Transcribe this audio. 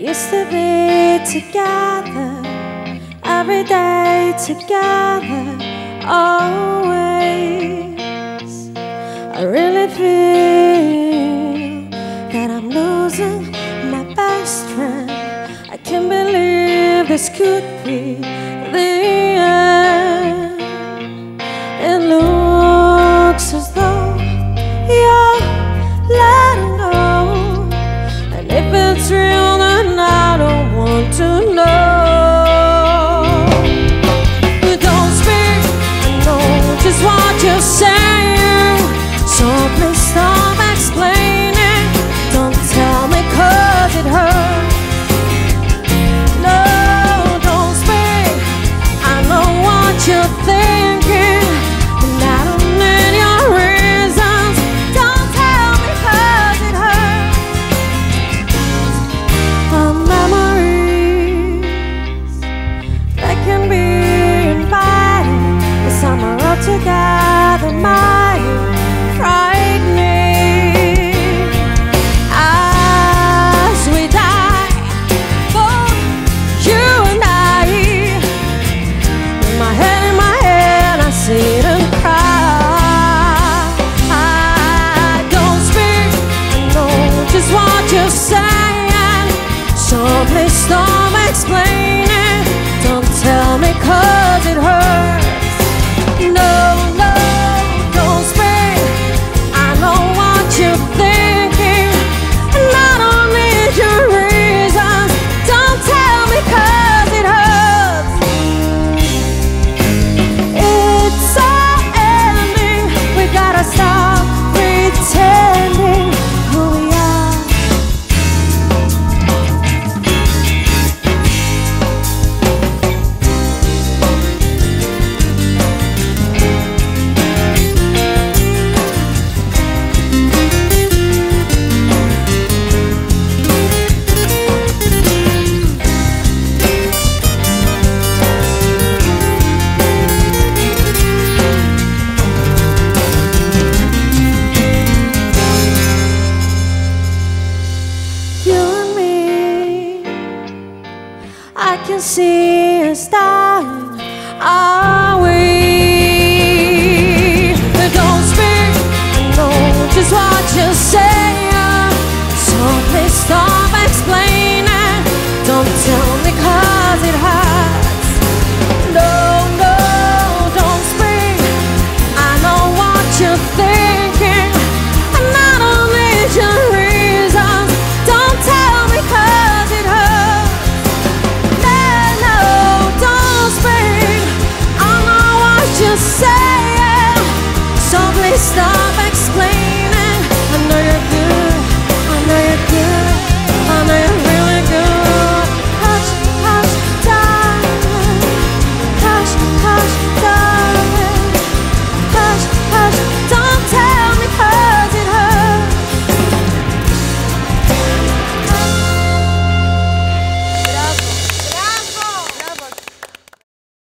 Used to be together, every day together, always. I really feel that I'm losing my best friend. I can't believe this could be the end.